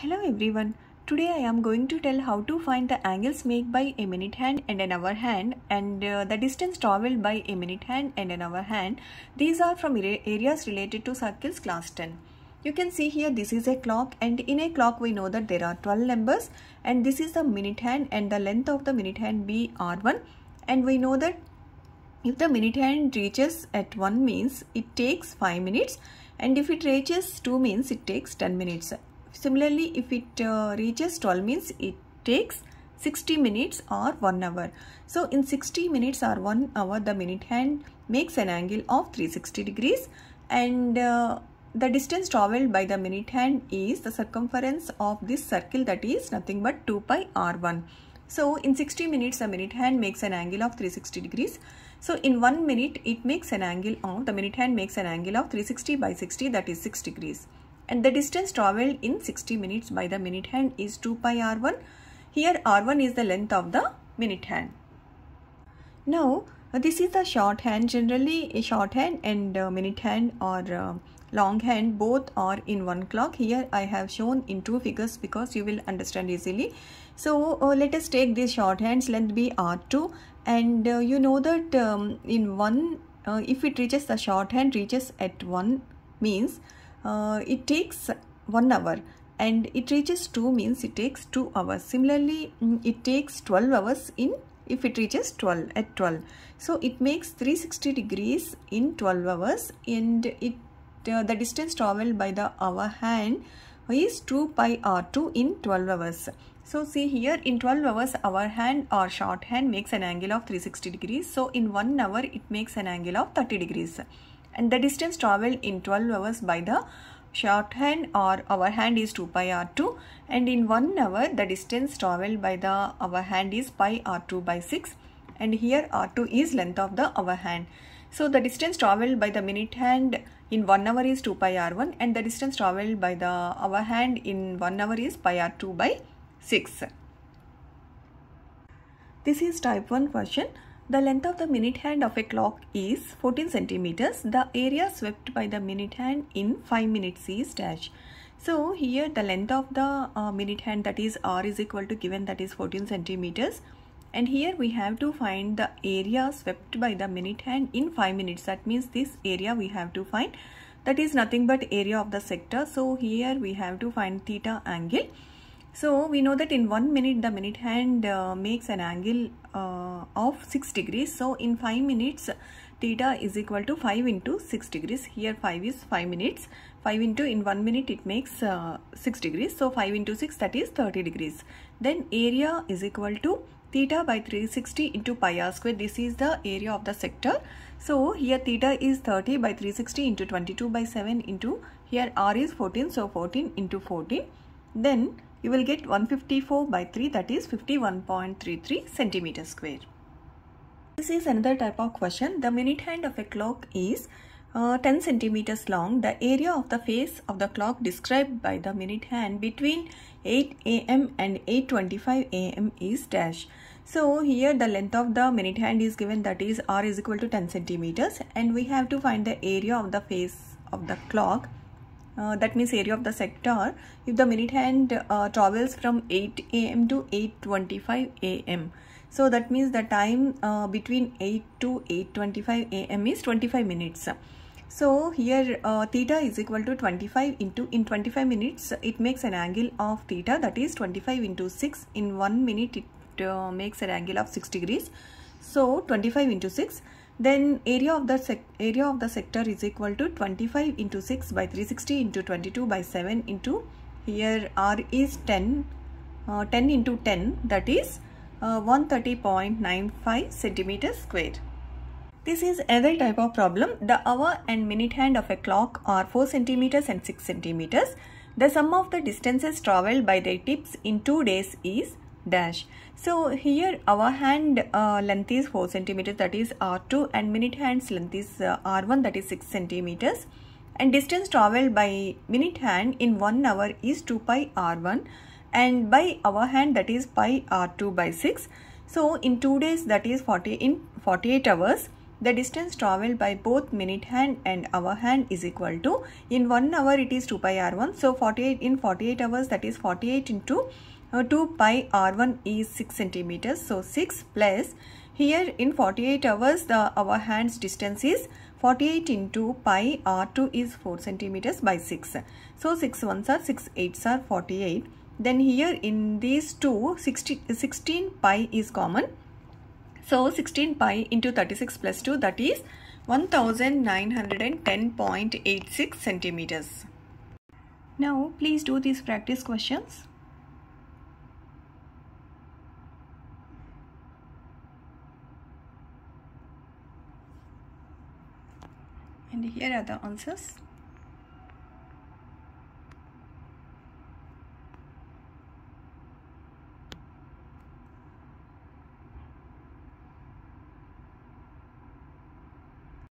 Hello everyone, today I am going to tell how to find the angles made by a minute hand and an hour hand and the distance traveled by a minute hand and an hour hand. These are from areas related to circles class 10. You can see here this is a clock, and in a clock we know that there are 12 numbers, and this is the minute hand, and the length of the minute hand be R1, and we know that if the minute hand reaches at 1 means it takes 5 minutes, and if it reaches 2 means it takes 10 minutes. Similarly, if it reaches 12 means it takes 60 minutes or 1 hour. So in 60 minutes or 1 hour the minute hand makes an angle of 360 degrees, and the distance traveled by the minute hand is the circumference of this circle, that is nothing but 2 pi r1. So in 60 minutes the minute hand makes an angle of 360 degrees. So in 1 minute it makes an angle of, the minute hand makes an angle of 360 by 60, that is 6 degrees. And the distance travelled in 60 minutes by the minute hand is 2 pi r1. Here r1 is the length of the minute hand. Now this is the short hand. Generally a short hand and minute hand or long hand both are in one clock. Here I have shown in two figures because you will understand easily. So let us take this short hand's length be r2, and you know that in one if it reaches, the short hand reaches at 1 means it takes 1 hour, and it reaches 2 means it takes 2 hours. Similarly, it takes 12 hours in if it reaches 12. So it makes 360 degrees in 12 hours, and it the distance traveled by the hour hand is 2 pi r2 in 12 hours. So see here, in 12 hours hour hand or short hand makes an angle of 360 degrees. So in 1 hour it makes an angle of 30 degrees. And the distance traveled in 12 hours by the short hand or hour hand is 2 pi r2, and in 1 hour the distance traveled by the hour hand is pi r2 by 6, and here r2 is length of the hour hand. So the distance traveled by the minute hand in 1 hour is 2 pi r1, and the distance traveled by the hour hand in 1 hour is pi r2 by 6. This is type 1 question. The length of the minute hand of a clock is 14 centimeters. The area swept by the minute hand in 5 minutes is dash. So here the length of the minute hand, that is r is equal to given, that is 14 centimeters. And here we have to find the area swept by the minute hand in 5 minutes. That means this area we have to find. That is nothing but area of the sector. So here we have to find theta angle. So we know that in 1 minute the minute hand makes an angle of 6 degrees. So in 5 minutes theta is equal to 5 into 6 degrees. Here 5 is 5 minutes. 5 into, in 1 minute it makes 6 degrees. So 5 into 6, that is 30 degrees. Then area is equal to theta by 360 into pi r square. This is the area of the sector. So here theta is 30 by 360 into 22 by 7 into, here r is 14. So 14 into 14. Then you will get 154 by 3, that is 51.33 centimeter square. This is another type of question. The minute hand of a clock is 10 centimeters long. The area of the face of the clock described by the minute hand between 8 a.m. and 8:25 a.m. is dash. So here the length of the minute hand is given, that is r is equal to 10 centimeters, and we have to find the area of the face of the clock. That means area of the sector. If the minute hand travels from 8 a.m. to 8:25 a.m. So that means the time between 8 to 8:25 a.m. is 25 minutes. So here theta is equal to 25 into, in 25 minutes it makes an angle of theta, that is 25 into 6. In 1 minute it makes an angle of 6 degrees. So 25 into 6. Then area of the sector is equal to 25 into 6 by 360 into 22 by 7 into, here r is 10 into 10, that is 130.95 centimeter square. This is another type of problem. The hour and minute hand of a clock are 4 centimeters and 6 centimeters. The sum of the distances travelled by their tips in 2 days is dash. So here our hand length is 4 centimeters, that is r2, and minute hand's length is r1, that is 6 centimeters, and distance traveled by minute hand in 1 hour is 2 pi r1, and by our hand, that is pi r2 by 6. So in 2 days, that is 48 hours, The distance travelled by both minute hand and hour hand is equal to, in 1 hour it is 2 pi r1. So 48 hours, that is 48 into 2 pi r1 is 6 centimeters. So 6 plus, here in 48 hours the hour hand's distance is 48 into pi r2 is 4 centimeters by 6. So 6 ones are 6, 8s are 48. Then here in these two, 16 pi is common. So 16 pi into 36 plus 2, that is 1910.86 centimeters. Now please do these practice questions. And here are the answers.